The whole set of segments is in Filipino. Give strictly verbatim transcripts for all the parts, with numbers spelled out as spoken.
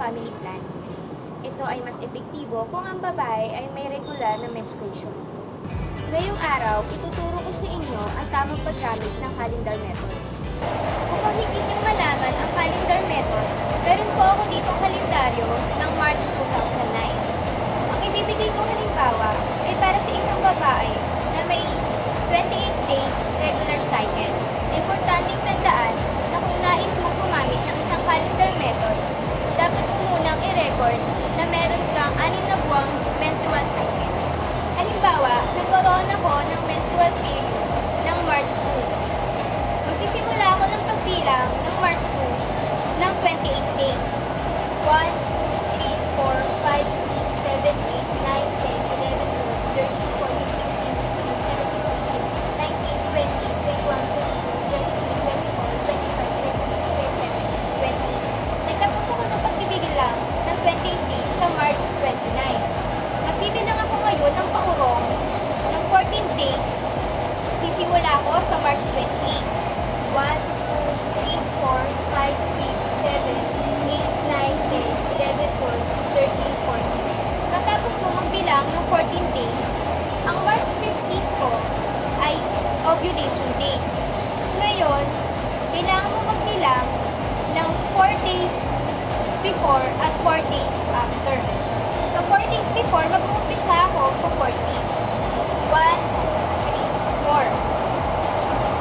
family planning. Ito ay mas epektibo kung ang babae ay may regular na menstruation. Ngayong araw, ituturo ko sa inyo ang tamang paggamit ng calendar method. Upang higit niyong malaman ang calendar method, meron po ako dito ang kalendaryo ng March two thousand nine. Ang ibibigay kong halimbawa ay para sa isang babae na may twenty-eight days regular cycle. Importanteng tandaan na kung nais mong gumamit ng isang calendar method, dapat mo munang i-record na meron kang anim na buwang menstrual cycle. Halimbawa, nagkaroon ako ng menstrual period ng March two. Magsisimula ako ng pagbilang ng March two ng twenty-eight days. Sisimula ko sa March twenty-eighth. one, two, three, four, five, six, seven, eight, nine, ten, eleven, twelve, thirteen, fourteen. Matapos ko magbilang ng fourteen days, ang March fifteenth ko ay ovulation day. Ngayon, kailangan mo magbilang ng four days before at four days after. So, four days before, mag-uumpisa ako sa fourteen.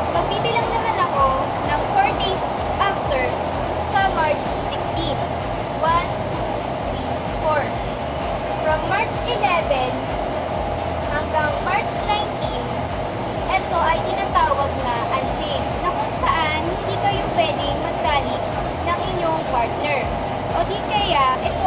Magbibilang naman ako ng four days after sa March sixteenth. one, two, three, four. From March eleventh hanggang March nineteenth, ito ay tinatawag na unsafe, na kung saan hindi kayo pwedeng magdali ng inyong partner. O di kaya, ito